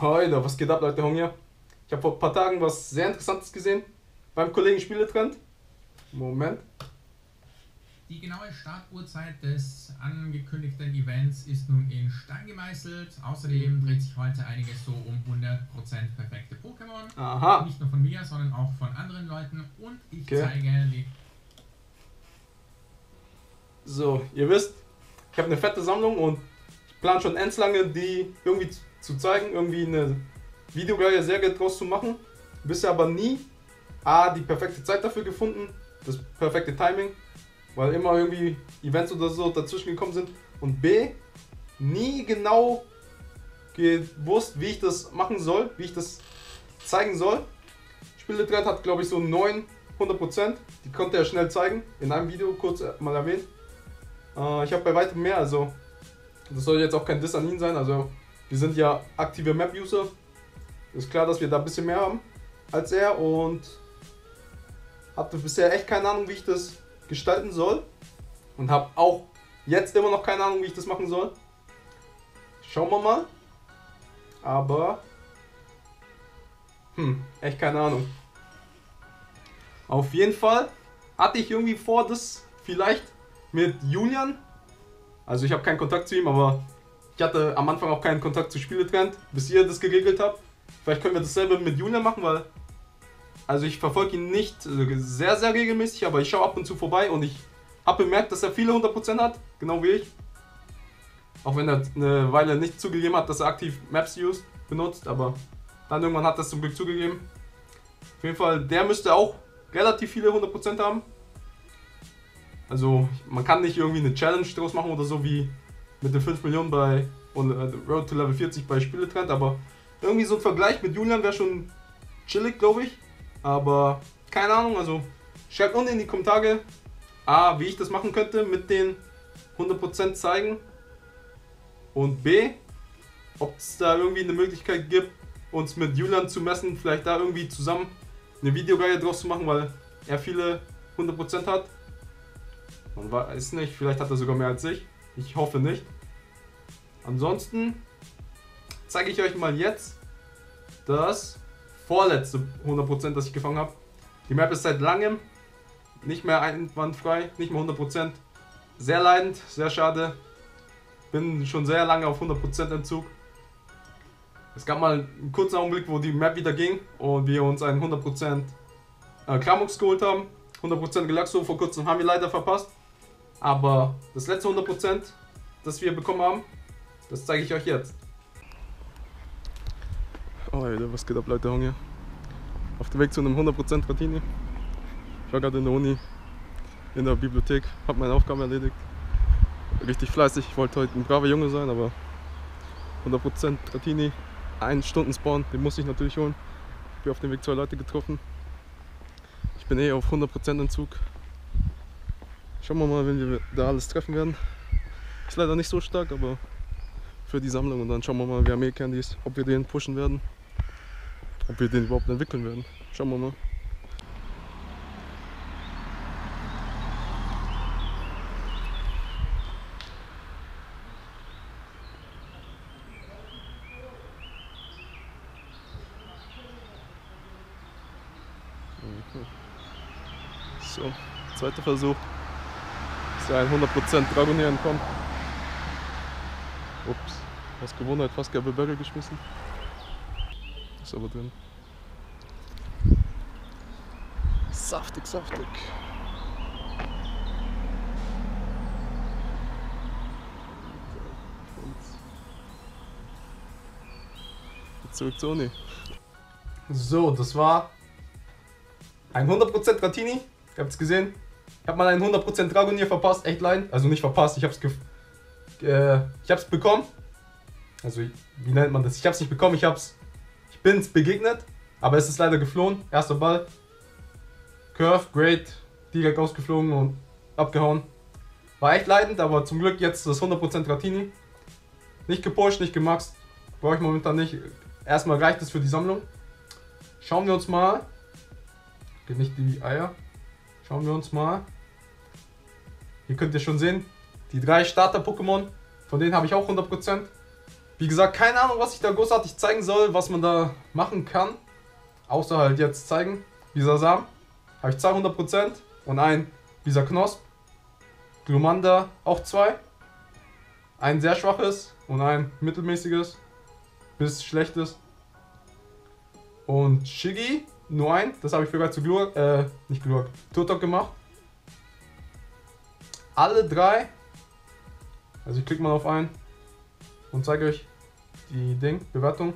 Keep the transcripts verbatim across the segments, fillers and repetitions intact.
Heute, was geht ab, Leute, Hunger? Ich habe vor ein paar Tagen was sehr Interessantes gesehen beim Kollegen Spieletrend. Moment. Die genaue Startuhrzeit des angekündigten Events ist nun in Stein gemeißelt. Außerdem dreht sich heute einiges so um hundert Prozent perfekte Pokémon. Aha. Nicht nur von mir, sondern auch von anderen Leuten. Und ich okay. zeige die... So, ihr wisst, ich habe eine fette Sammlung und ich plane schon endlich lange, die irgendwie zu zeigen, irgendwie eine Videoreihe sehr gut draus zu machen. Bisher aber nie A, die perfekte Zeit dafür gefunden, das perfekte Timing, weil immer irgendwie Events oder so dazwischen gekommen sind, und B, nie genau gewusst, wie ich das machen soll, wie ich das zeigen soll. Spieletrend hat, glaube ich, so neunhundert Prozent, die konnte er schnell zeigen, in einem Video kurz mal erwähnt. Äh, ich habe bei weitem mehr, also das soll jetzt auch kein Diss an ihn sein, also wir sind ja aktive Map-User, ist klar, dass wir da ein bisschen mehr haben als er, und hatte bisher echt keine Ahnung, wie ich das gestalten soll, und habe auch jetzt immer noch keine Ahnung, wie ich das machen soll. Schauen wir mal, aber hm, echt keine Ahnung. Auf jeden Fall hatte ich irgendwie vor, das vielleicht mit Julian, also ich habe keinen Kontakt zu ihm, aber ich hatte am Anfang auch keinen Kontakt zu Spieletrend, bis ihr das geregelt habt. Vielleicht können wir dasselbe mit Julian machen, weil, also ich verfolge ihn nicht sehr, sehr regelmäßig, aber ich schaue ab und zu vorbei und ich habe bemerkt, dass er viele hundert Prozent hat, genau wie ich. Auch wenn er eine Weile nicht zugegeben hat, dass er aktiv Maps used, benutzt, aber dann irgendwann hat er es zum Glück zugegeben. Auf jeden Fall, der müsste auch relativ viele hundert Prozent haben. Also man kann nicht irgendwie eine Challenge draus machen oder so, wie mit den fünf Millionen bei und, äh, Road to Level vierzig bei Spieletrend, aber irgendwie so ein Vergleich mit Julian wäre schon chillig, glaube ich. Aber keine Ahnung, also schreibt unten in die Kommentare, A, wie ich das machen könnte mit den hundert Prozent zeigen, und B, ob es da irgendwie eine Möglichkeit gibt, uns mit Julian zu messen, vielleicht da irgendwie zusammen eine Videoreihe draus zu machen, weil er viele hundert Prozent hat. Man weiß nicht, vielleicht hat er sogar mehr als ich. Ich hoffe nicht. Ansonsten zeige ich euch mal jetzt das vorletzte hundert Prozent, das ich gefangen habe. Die Map ist seit langem nicht mehr einwandfrei, nicht mehr hundert Prozent. Sehr leidend, sehr schade. Bin schon sehr lange auf hundert Prozent Entzug. Es gab mal einen kurzen Augenblick, wo die Map wieder ging und wir uns einen hundert Prozent Kramux geholt haben. hundert Prozent Galaxo vor kurzem haben wir leider verpasst. Aber das letzte hundert Prozent, das wir bekommen haben, das zeige ich euch jetzt. Oh, Alter, was geht ab, Leute, Hunger? Auf dem Weg zu einem hundert Prozent Dratini. Ich war gerade in der Uni, in der Bibliothek, habe meine Aufgaben erledigt. Richtig fleißig, ich wollte heute ein braver Junge sein, aber hundert Prozent Dratini, ein Stunden Spawn, den muss ich natürlich holen. Ich bin auf dem Weg zwei Leute getroffen. Ich bin eh auf hundert Prozent Entzug. Schauen wir mal, wenn wir da alles treffen werden. Ist leider nicht so stark, aber für die Sammlung, und dann schauen wir mal, wer mehr Candies, ob wir den pushen werden, ob wir den überhaupt entwickeln werden. Schauen wir mal. Okay. So, zweiter Versuch. Ist ja ein hundert Prozent Dragonier entkommen. Ups, aus Gewohnheit fast gelbe Bälle geschmissen. Ist aber drin. Saftig, saftig. Und zurück zur Uni. So, das war ein hundert Prozent Dratini. Ihr habt es gesehen. Ich habe mal einen hundert Prozent Dragonier verpasst, echt leid. Also nicht verpasst, ich habe es ge... Äh, ich hab's bekommen, also wie nennt man das, ich hab's nicht bekommen, ich hab's, ich bin's begegnet, aber es ist leider geflohen, erster Ball, Curve, Great, direkt ausgeflogen und abgehauen, war echt leidend, aber zum Glück jetzt das hundert Prozent Dratini, nicht gepusht, nicht gemaxt, brauche ich momentan nicht, erstmal reicht es für die Sammlung. Schauen wir uns mal, geht nicht die Eier, schauen wir uns mal, hier könnt ihr schon sehen, die drei Starter-Pokémon, von denen habe ich auch hundert Prozent. Wie gesagt, keine Ahnung, was ich da großartig zeigen soll, was man da machen kann. Außer halt jetzt zeigen, dieser Samen, habe ich zweihundert Prozent und ein, dieser Knosp, Glumanda auch zwei, ein sehr schwaches und ein mittelmäßiges bis schlechtes und Shiggy, nur ein, das habe ich sogar zu Glurk, äh, nicht Glurk, Turtok gemacht. Alle drei, also ich klicke mal auf einen und zeige euch die Ding, Bewertung,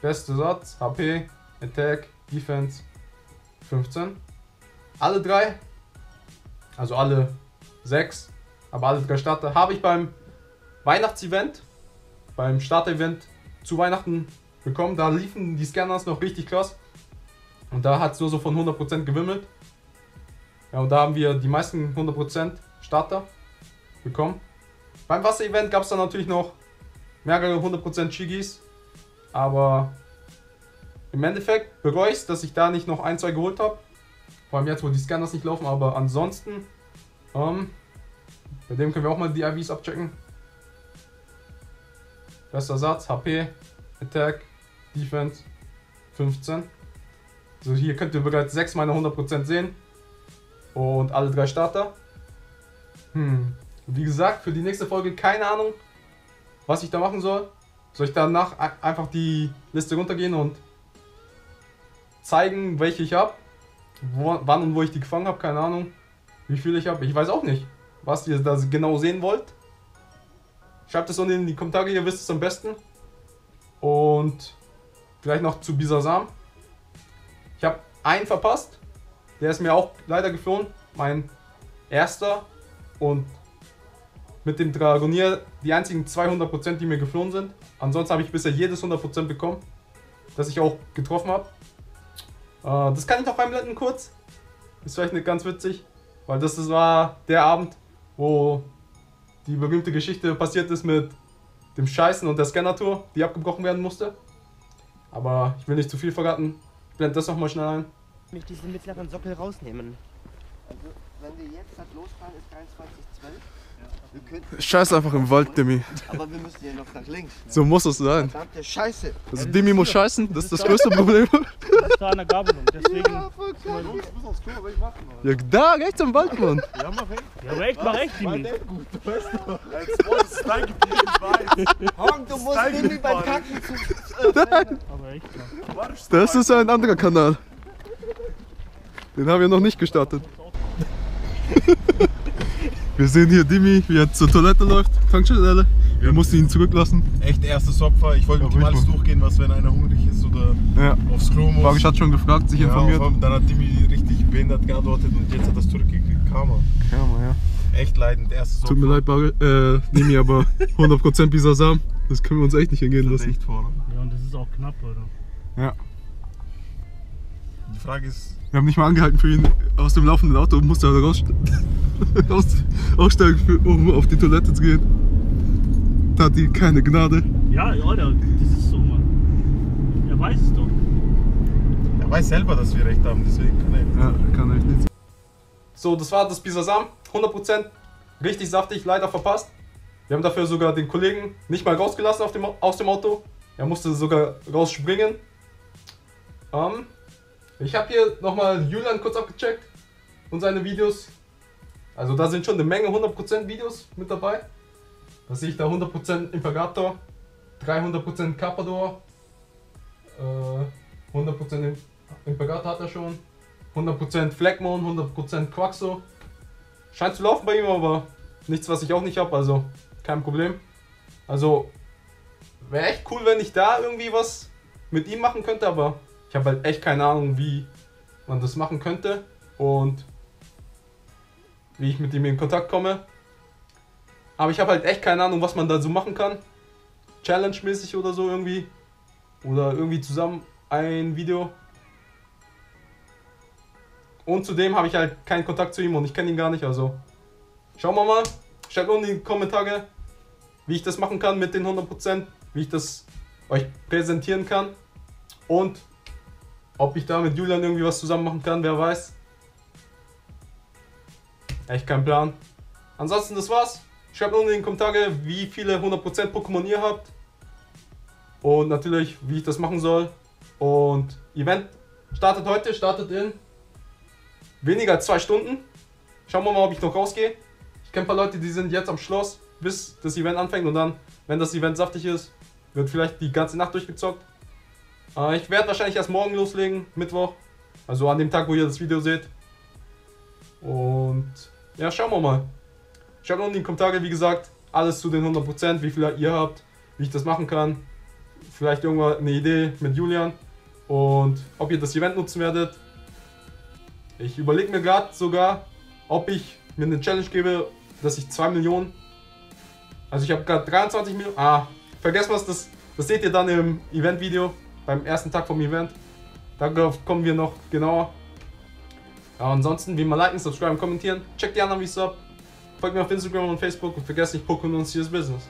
beste Satz, H P, Attack, Defense, fünfzehn. Alle drei, also alle sechs, aber alle drei Starter habe ich beim Weihnachtsevent, beim Starter-Event zu Weihnachten bekommen. Da liefen die Scanners noch richtig krass und da hat es nur so von hundert Prozent gewimmelt. Ja, und da haben wir die meisten hundert Prozent Starter bekommen. Beim Wasser-Event gab es dann natürlich noch mehrere hundert Prozent Shigis, aber im Endeffekt bereue ich es, dass ich da nicht noch ein, zwei geholt habe. Vor allem jetzt, wo die Scanners nicht laufen, aber ansonsten, ähm, bei dem können wir auch mal die I Vs abchecken. Bester Satz, H P, Attack, Defense, fünfzehn. So, hier könnt ihr bereits sechs meiner hundert Prozent sehen. Und alle drei Starter. Hm, wie gesagt, für die nächste Folge keine Ahnung, was ich da machen soll. Soll ich danach einfach die Liste runtergehen und zeigen, welche ich habe, wann und wo ich die gefangen habe, keine Ahnung, wie viel ich habe, ich weiß auch nicht, was ihr da genau sehen wollt. Schreibt es unten in die Kommentare, ihr wisst es am besten. Und vielleicht noch zu Bisasam. Ich habe einen verpasst, der ist mir auch leider geflohen, mein erster und mit dem Dragonier die einzigen zweihundert Prozent, die mir geflohen sind. Ansonsten habe ich bisher jedes hundert Prozent bekommen, das ich auch getroffen habe. Uh, das kann ich noch einblenden kurz, ist vielleicht nicht ganz witzig, weil das, das war der Abend, wo die berühmte Geschichte passiert ist mit dem Scheißen und der Scanner-Tour, die abgebrochen werden musste. Aber ich will nicht zu viel verraten, ich blende das nochmal schnell ein. Ich möchte diesen mittleren Sockel rausnehmen. Also, wenn wir jetzt halt losfahren, ist dreiundzwanzig zwölf. Ja. Scheiß einfach im Wald, Dimi. Aber wir müssen ja noch nach links. Ne? So muss es sein. Verdammte Scheiße. Also, ja, Dimi muss scheißen, das ist das, das größte Problem. Das ist da eine Gabelung, deswegen. Ja, voll cool. Los, ich muss aufs Klo, aber ich mach mal. Ja, da, rechts am Wald, Mann. Ja, mach recht. Ja, aber echt, mach recht, Dimi. Gut, du weißt doch. Jetzt wolltest du dein Gebiet, ich weiß. Hong, du musst Dimi beim Kacken zu. Äh, Nein. Aber echt, Mann. Das ist ein anderer Kanal. Den haben wir noch nicht gestartet. Wir sehen hier Dimi, wie er zur Toilette läuft, Tankstelle. Wir ja. mussten ihn zurücklassen. Echt erstes Opfer. Ich wollte mit ihm alles durchgehen, was wenn einer hungrig ist oder ja. aufs Klo muss. Babisch hat schon gefragt, sich ja, informiert. Allem, dann hat Dimi richtig behindert geantwortet und jetzt hat das zurückgekriegt. Karma. Karma, ja. Echt leidend, erstes Opfer. Tut mir leid, Bari, äh, Dimi, aber hundert Prozent Bisasam. Das können wir uns echt nicht hingehen lassen. Echt vorne. Ja, und das ist auch knapp, oder? Ja. Die Frage ist... Wir haben nicht mal angehalten für ihn aus dem laufenden Auto und musste halt raus, raus, aussteigen, für, um auf die Toilette zu gehen. Tati, keine Gnade. Ja, Alter, das ist so, Mann. Er weiß es doch. Er weiß selber, dass wir recht haben, deswegen kann er nicht. Ja, er kann echt nichts. So, das war das Bisasam. hundert Prozent richtig saftig, leider verpasst. Wir haben dafür sogar den Kollegen nicht mal rausgelassen auf dem, aus dem Auto. Er musste sogar rausspringen. Ähm... Ich habe hier nochmal Julian kurz abgecheckt und seine Videos. Also da sind schon eine Menge hundert Prozent Videos mit dabei. Da sehe ich da hundert Prozent Imperator, dreihundert Prozent Carpador, äh, hundert Prozent Imperator hat er schon, hundert Prozent Flagmon, hundert Prozent Quaxo. Scheint zu laufen bei ihm, aber nichts, was ich auch nicht habe, also kein Problem. Also wäre echt cool, wenn ich da irgendwie was mit ihm machen könnte, aber... Ich habe halt echt keine Ahnung, wie man das machen könnte und wie ich mit ihm in Kontakt komme. Aber ich habe halt echt keine Ahnung, was man da so machen kann. Challenge-mäßig oder so irgendwie. Oder irgendwie zusammen ein Video. Und zudem habe ich halt keinen Kontakt zu ihm und ich kenne ihn gar nicht. Also schauen wir mal. Schreibt unten in die Kommentare, wie ich das machen kann mit den hundert Prozent. Wie ich das euch präsentieren kann. Und... Ob ich da mit Julian irgendwie was zusammen machen kann, wer weiß. Echt kein Plan. Ansonsten, das war's. Schreibt unten in die Kommentare, wie viele hundert Prozent Pokémon ihr habt. und natürlich, wie ich das machen soll. Und Event startet heute, startet in weniger als zwei Stunden. Schauen wir mal, ob ich noch rausgehe. Ich kenne ein paar Leute, die sind jetzt am Schloss, bis das Event anfängt. Und dann, wenn das Event saftig ist, wird vielleicht die ganze Nacht durchgezockt. Äh, ich werde wahrscheinlich erst morgen loslegen, Mittwoch. Also an dem Tag, wo ihr das Video seht. Und ja, schauen wir mal. Schreibt unten in die Kommentare, wie gesagt, alles zu den hundert Prozent, wie viel ihr habt, wie ich das machen kann. Vielleicht irgendwann eine Idee mit Julian. Und ob ihr das Event nutzen werdet. Ich überlege mir gerade sogar, ob ich mir eine Challenge gebe, dass ich zwei Millionen... Also ich habe gerade dreiundzwanzig Millionen... Ah, vergesst was, das, das seht ihr dann im Event-Video, beim ersten Tag vom Event. Darauf kommen wir noch genauer. Ja, ansonsten, wie immer liken, subscriben, kommentieren. Checkt die anderen Videos ab. Folgt mir auf Instagram und Facebook und vergesst nicht, Pkmn is Serious Business.